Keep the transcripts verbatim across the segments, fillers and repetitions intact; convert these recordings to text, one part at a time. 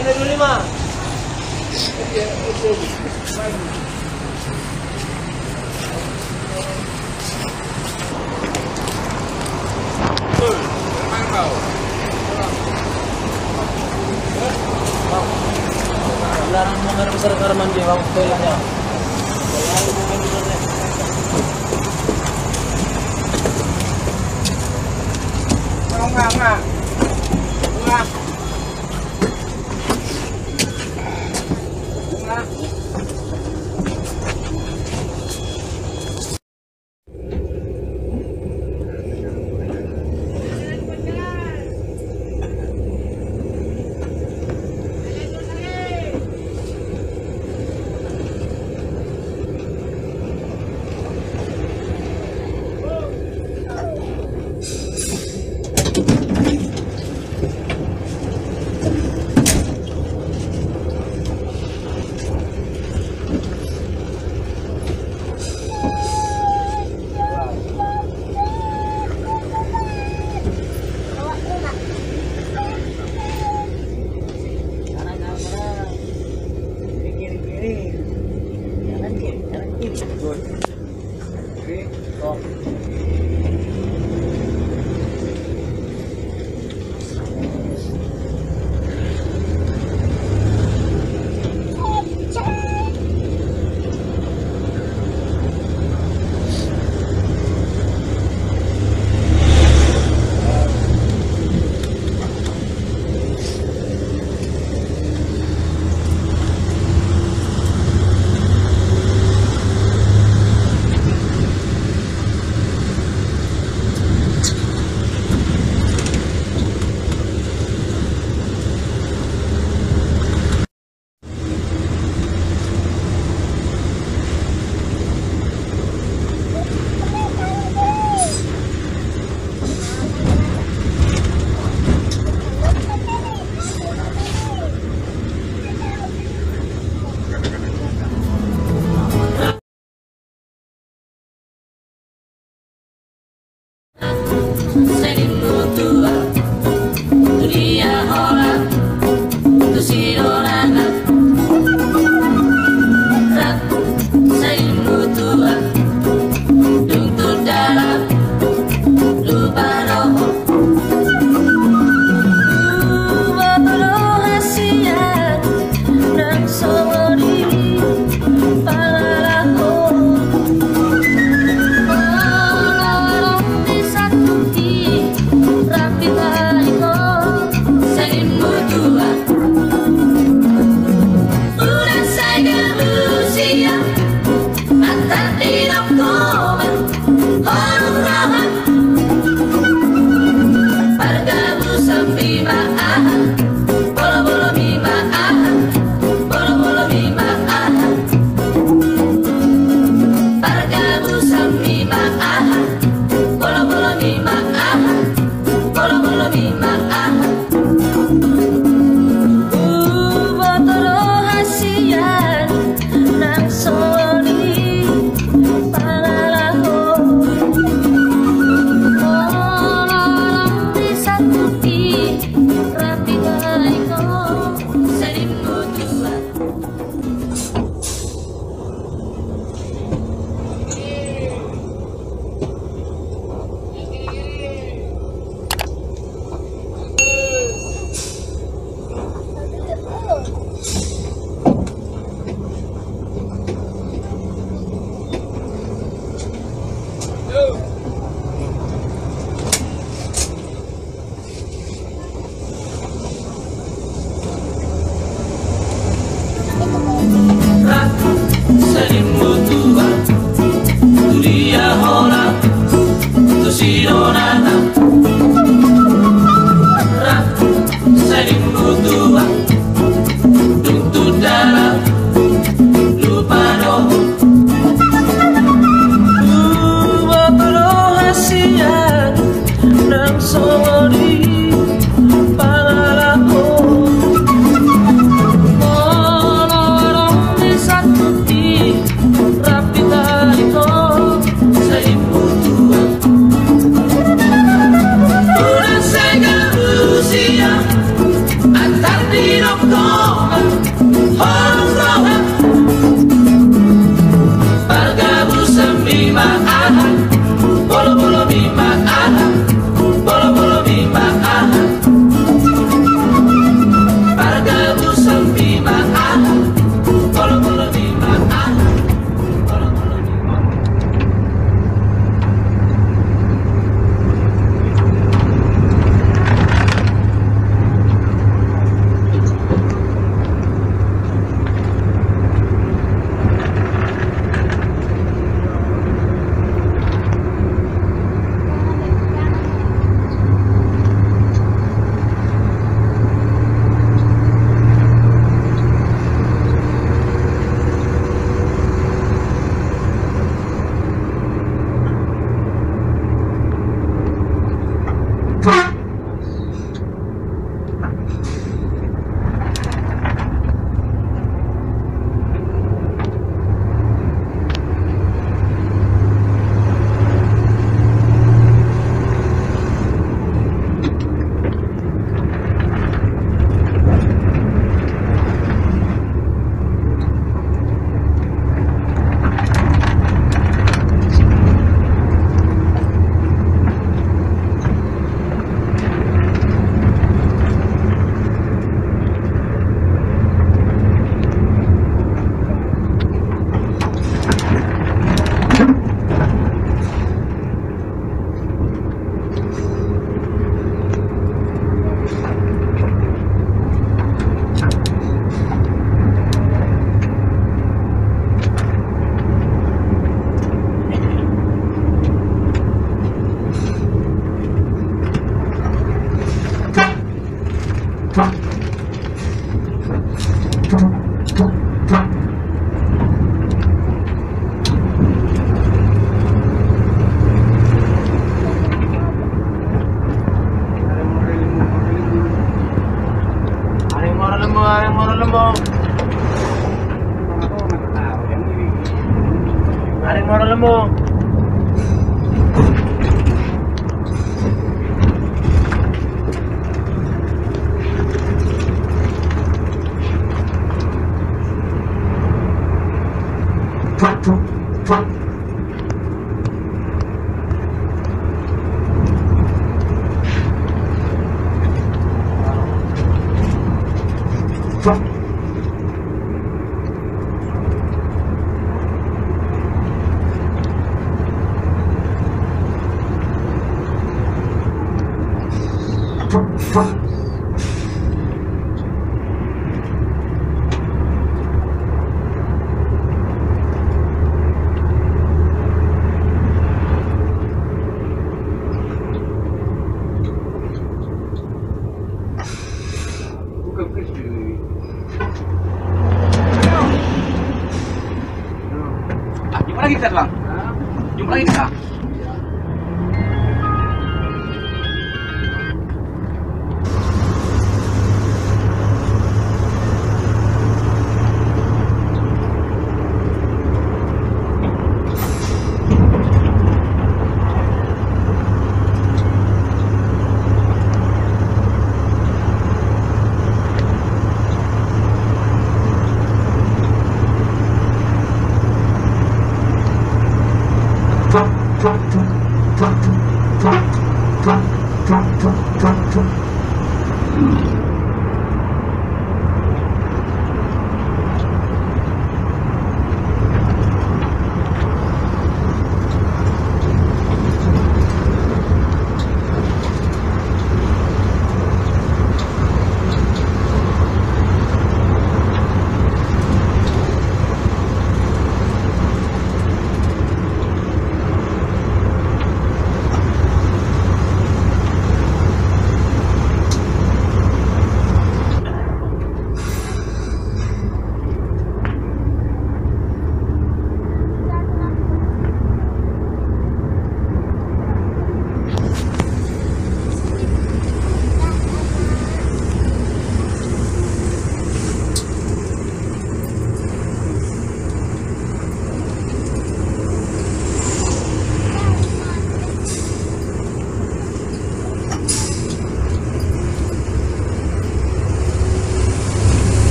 Sini dulu lima. Larang mengar besar karaman dia waktu belanya. Nggak nggak nggak.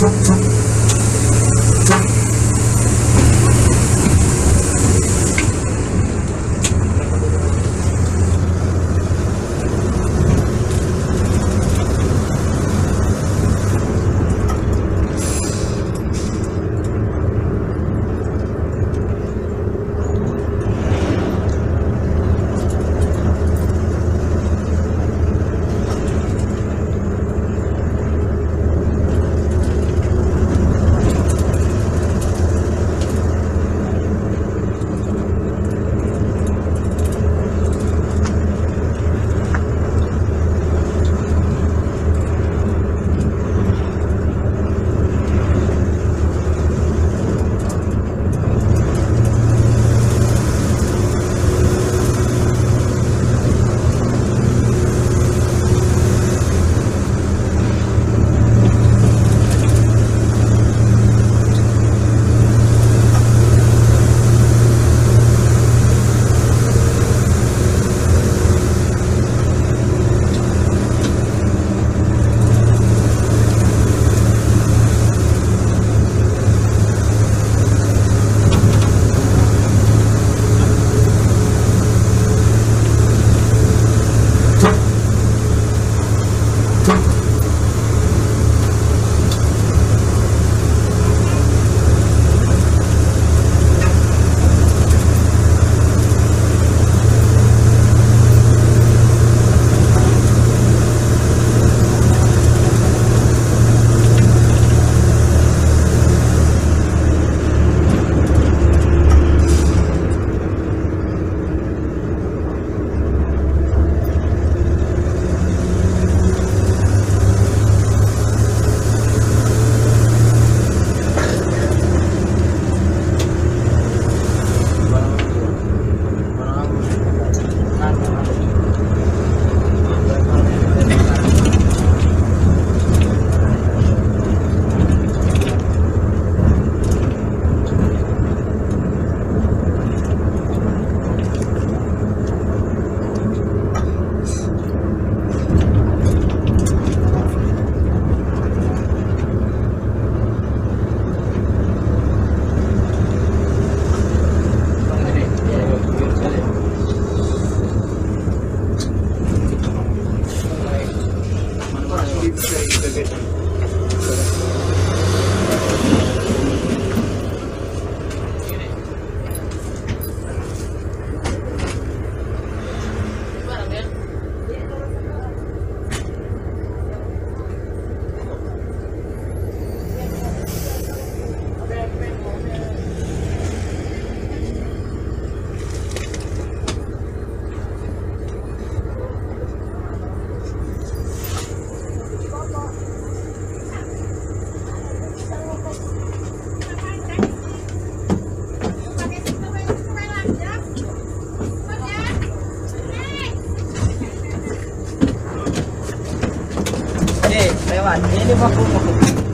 Ini mah